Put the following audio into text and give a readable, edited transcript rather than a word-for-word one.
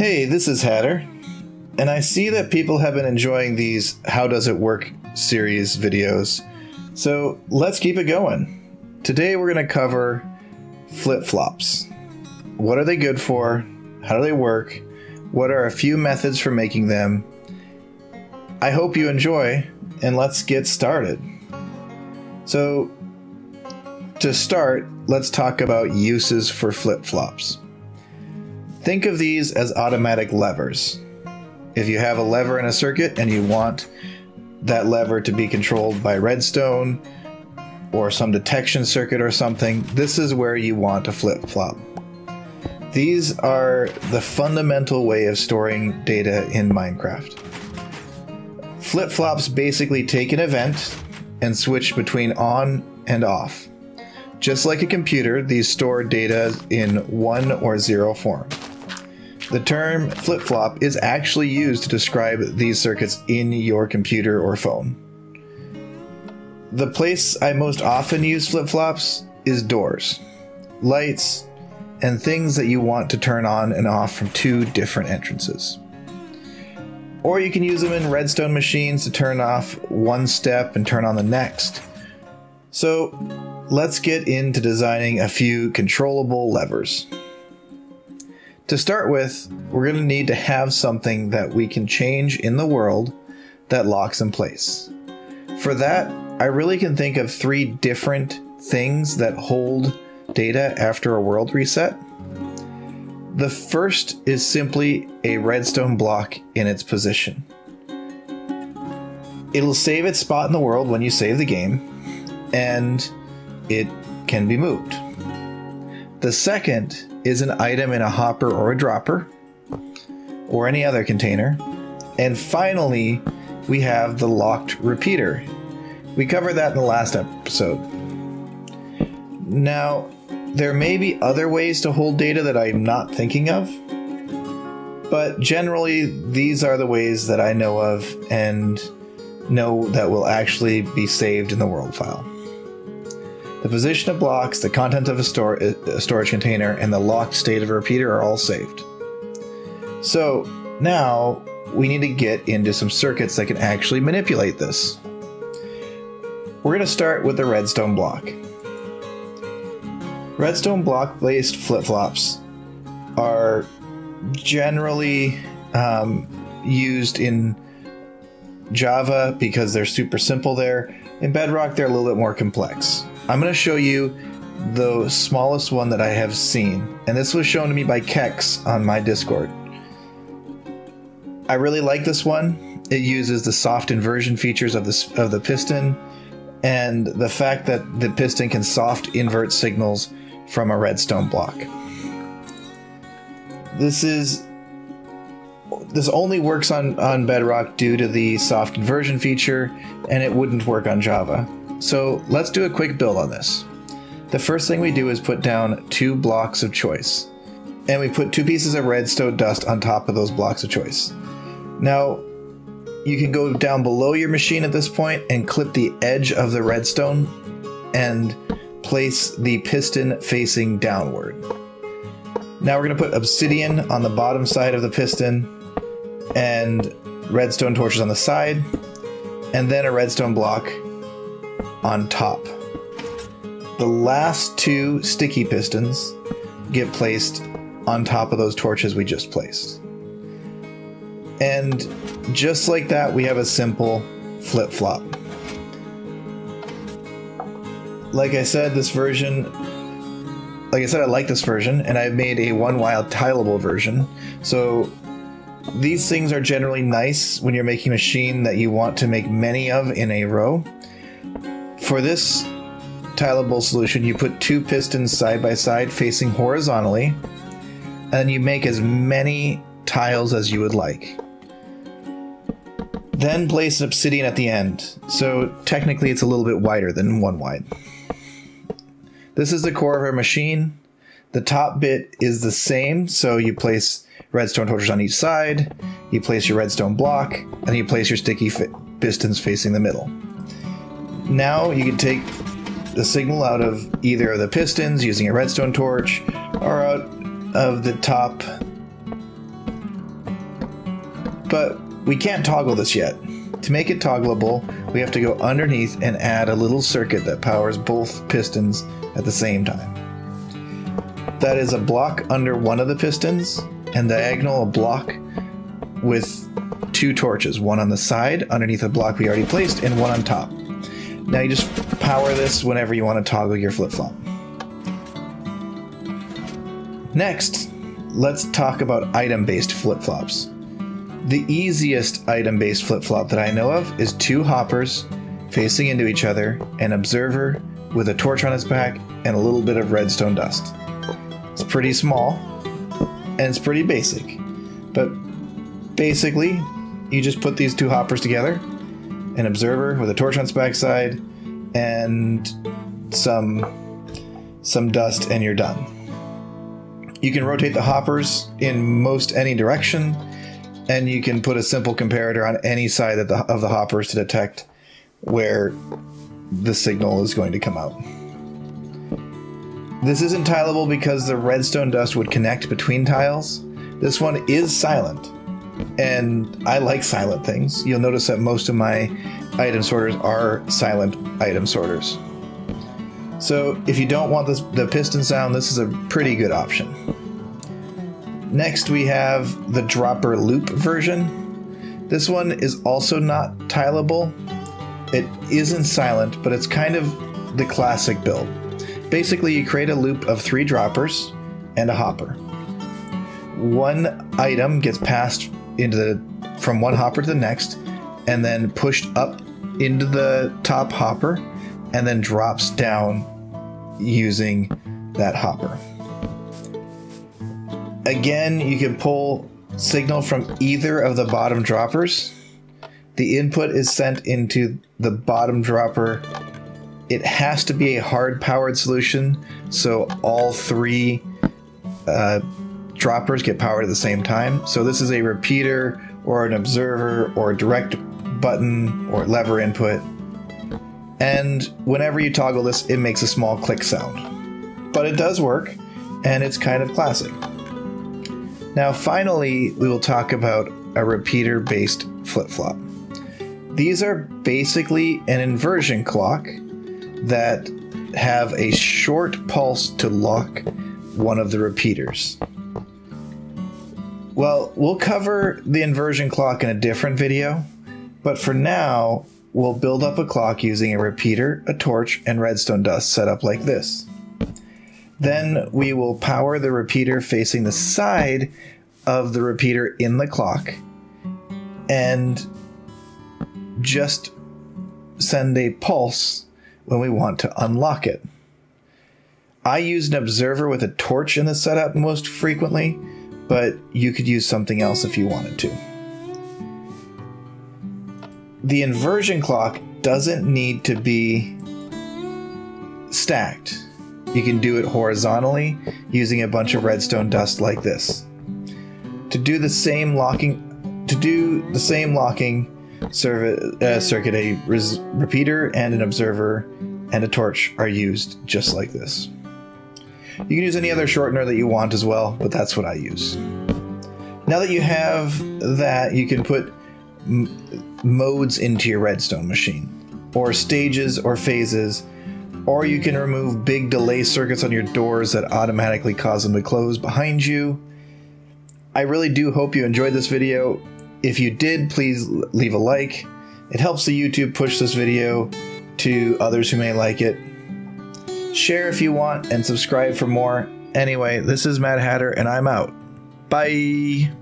Hey, this is Hatter, and I see that people have been enjoying these How Does It Work series videos, so let's keep it going. Today we're going to cover flip-flops. What are they good for? How do they work? What are a few methods for making them? I hope you enjoy, and let's get started. So, to start, let's talk about uses for flip-flops. Think of these as automatic levers. If you have a lever in a circuit and you want that lever to be controlled by redstone or some detection circuit or something, this is where you want a flip-flop. These are the fundamental way of storing data in Minecraft. Flip-flops basically take an event and switch between on and off. Just like a computer, these store data in one or zero form. The term flip-flop is actually used to describe these circuits in your computer or phone. The place I most often use flip-flops is doors, lights, and things that you want to turn on and off from two different entrances. Or you can use them in redstone machines to turn off one step and turn on the next. So let's get into designing a few controllable levers. To start with, we're going to need to have something that we can change in the world that locks in place. For that, I really can think of three different things that hold data after a world reset. The first is simply a redstone block in its position. It'll save its spot in the world when you save the game, and it can be moved. The second is an item in a hopper or a dropper or any other container. And finally, we have the locked repeater. We covered that in the last episode. Now, there may be other ways to hold data that I'm not thinking of, but generally these are the ways that I know of and know that will actually be saved in the world file. The position of blocks, the content of a storage container, and the locked state of a repeater are all saved. So now we need to get into some circuits that can actually manipulate this. We're going to start with the redstone block. Redstone block-based flip-flops are generally used in Java because they're super simple there. In Bedrock, they're a little bit more complex. I'm going to show you the smallest one that I have seen, and this was shown to me by Kex on my Discord. I really like this one. It uses the soft inversion features of the piston, and the fact that the piston can soft invert signals from a redstone block. This only works on Bedrock due to the soft inversion feature, and it wouldn't work on Java. So let's do a quick build on this. The first thing we do is put down two blocks of choice, and we put two pieces of redstone dust on top of those blocks of choice. Now, you can go down below your machine at this point and clip the edge of the redstone and place the piston facing downward. Now we're going to put obsidian on the bottom side of the piston and redstone torches on the side, and then a redstone block on top. The last two sticky pistons get placed on top of those torches we just placed. And just like that, we have a simple flip-flop. Like I said, I like this version, and I've made a one wild tileable version. So these things are generally nice when you're making a machine that you want to make many of in a row. For this tileable solution, you put two pistons side by side facing horizontally, and you make as many tiles as you would like. Then place an obsidian at the end, so technically it's a little bit wider than one wide. This is the core of our machine. The top bit is the same, so you place redstone torches on each side, you place your redstone block, and you place your sticky pistons facing the middle. Now you can take the signal out of either of the pistons using a redstone torch or out of the top But we can't toggle this yet. To make it toggleable, we have to go underneath and add a little circuit that powers both pistons at the same time. That is a block under one of the pistons, and diagonal a block with two torches, one on the side underneath the block we already placed, and one on top. Now you just power this whenever you want to toggle your flip-flop. Next, let's talk about item-based flip-flops. The easiest item-based flip-flop that I know of is two hoppers facing into each other, an observer with a torch on its back, and a little bit of redstone dust. It's pretty small, and it's pretty basic. But basically, you just put these two hoppers together, an observer with a torch on its backside, and some dust, and you're done. You can rotate the hoppers in most any direction, and you can put a simple comparator on any side of the hoppers to detect where the signal is going to come out. This isn't tileable because the redstone dust would connect between tiles. This one is silent, and I like silent things. You'll notice that most of my item sorters are silent item sorters. So if you don't want the piston sound, this is a pretty good option. Next, we have the dropper loop version. This one is also not tileable. It isn't silent, but it's kind of the classic build. Basically, you create a loop of three droppers and a hopper. One item gets passed from one hopper to the next, and then pushed up into the top hopper, and then drops down using that hopper. Again, you can pull signal from either of the bottom droppers. The input is sent into the bottom dropper. It has to be a hard powered solution, so all three droppers get powered at the same time. So this is a repeater or an observer or direct button or lever input. And whenever you toggle this, it makes a small click sound. But it does work, and it's kind of classic. Now finally, we will talk about a repeater-based flip-flop. These are basically an inversion clock that have a short pulse to lock one of the repeaters. Well, we'll cover the inversion clock in a different video, but for now, we'll build up a clock using a repeater, a torch, and redstone dust set up like this. Then we will power the repeater facing the side of the repeater in the clock and just send a pulse when we want to unlock it. I use an observer with a torch in the setup most frequently, but you could use something else if you wanted to. The inversion clock doesn't need to be stacked. You can do it horizontally using a bunch of redstone dust like this. To do the same locking circuit, a repeater and an observer and a torch are used just like this. You can use any other shortener that you want as well, but that's what I use. Now that you have that, you can put modes into your redstone machine, or stages or phases, or you can remove big delay circuits on your doors that automatically cause them to close behind you. I really do hope you enjoyed this video. If you did, please leave a like. It helps the YouTube push this video to others who may like it. Share if you want and subscribe for more. Anyway, this is Mad Hatter and I'm out. Bye.